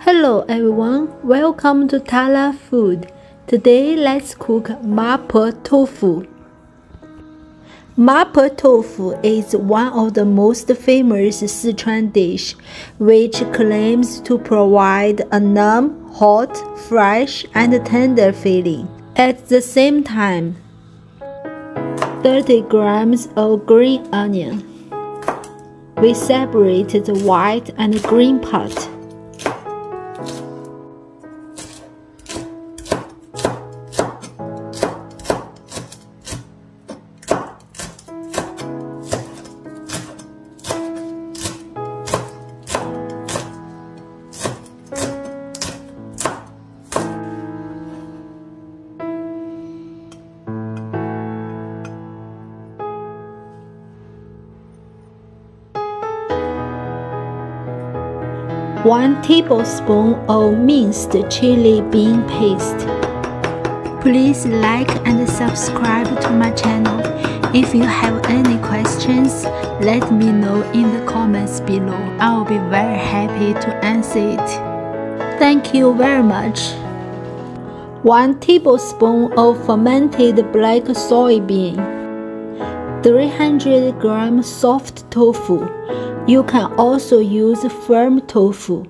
Hello everyone, welcome to Tala Food. Today let's cook Mapo Tofu. Mapo Tofu is one of the most famous Sichuan dish, which claims to provide a numb, hot, fresh, and tender feeling. At the same time, 30 grams of green onion. We separate the white and green part. One tablespoon of minced chili bean paste. Please like and subscribe to my channel. If you have any questions, let me know in the comments below. I'll be very happy to answer it. Thank you very much. 1 tablespoon of fermented black soybean. 300 grams soft tofu. You can also use firm tofu.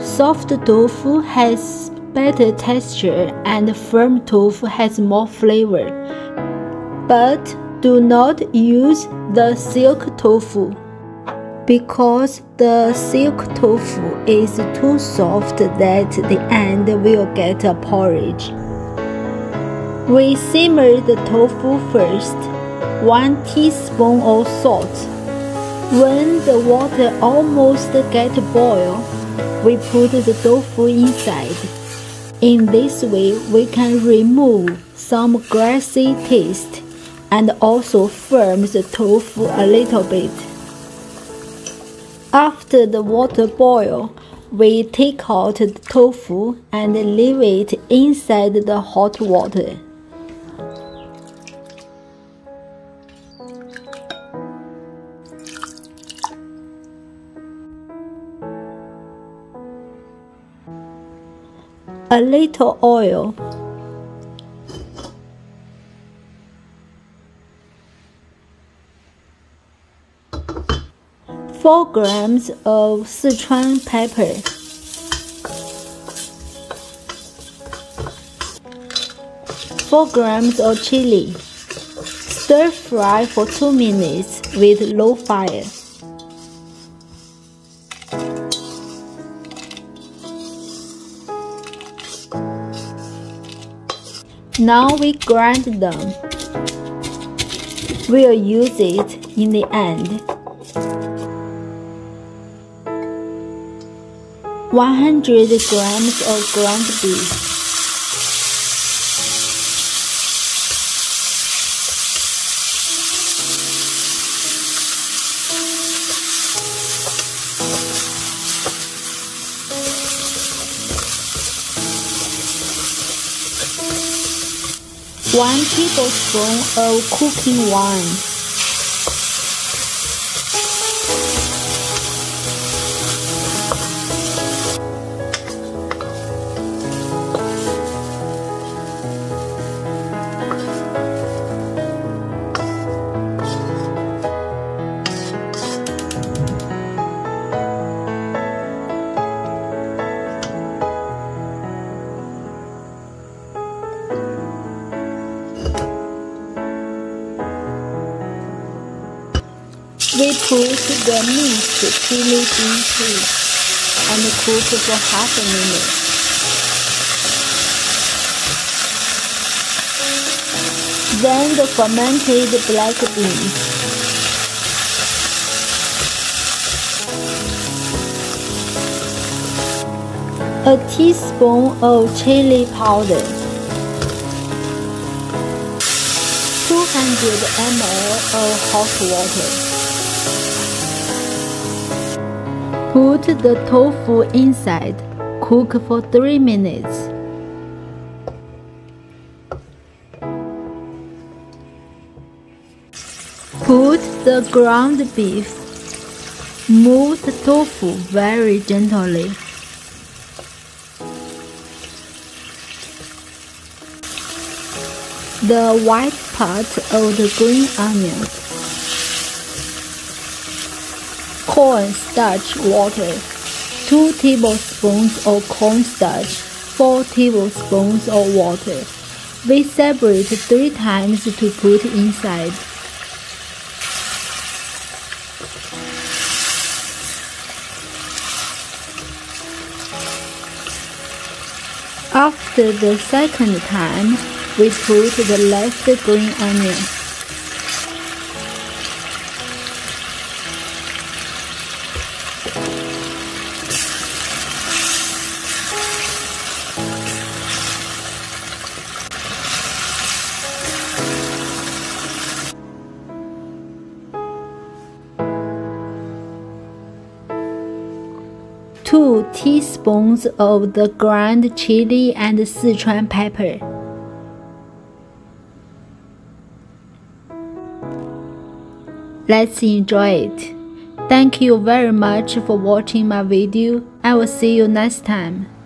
Soft tofu has better texture and firm tofu has more flavor. But do not use the silk tofu, because the silk tofu is too soft that the end will get a porridge. We simmer the tofu first. 1 teaspoon of salt. When the water almost gets boiled, we put the tofu inside. In this way, we can remove some grassy taste and also firm the tofu a little bit. After the water boils, we take out the tofu and leave it inside the hot water. A little oil. Four grams of Sichuan pepper. Four grams of chili. Stir fry for 2 minutes with low fire. Now we grind them. We'll use it in the end. 100 grams of ground beef. 1 tablespoon of cooking wine. 1 minced chili bean paste and cook for half a minute. Then the fermented black beans. A teaspoon of chili powder. 200 ml of hot water. Put the tofu inside. Cook for 3 minutes. Put the ground beef. Move the tofu very gently. the white part of the green onions, cornstarch water, 2 tablespoons of cornstarch, 4 tablespoons of water. We separate 3 times to put inside. After the second time, we put the last green onion. Teaspoons of the ground chili and Sichuan pepper. Let's enjoy it. Thank you very much for watching my video. I will see you next time.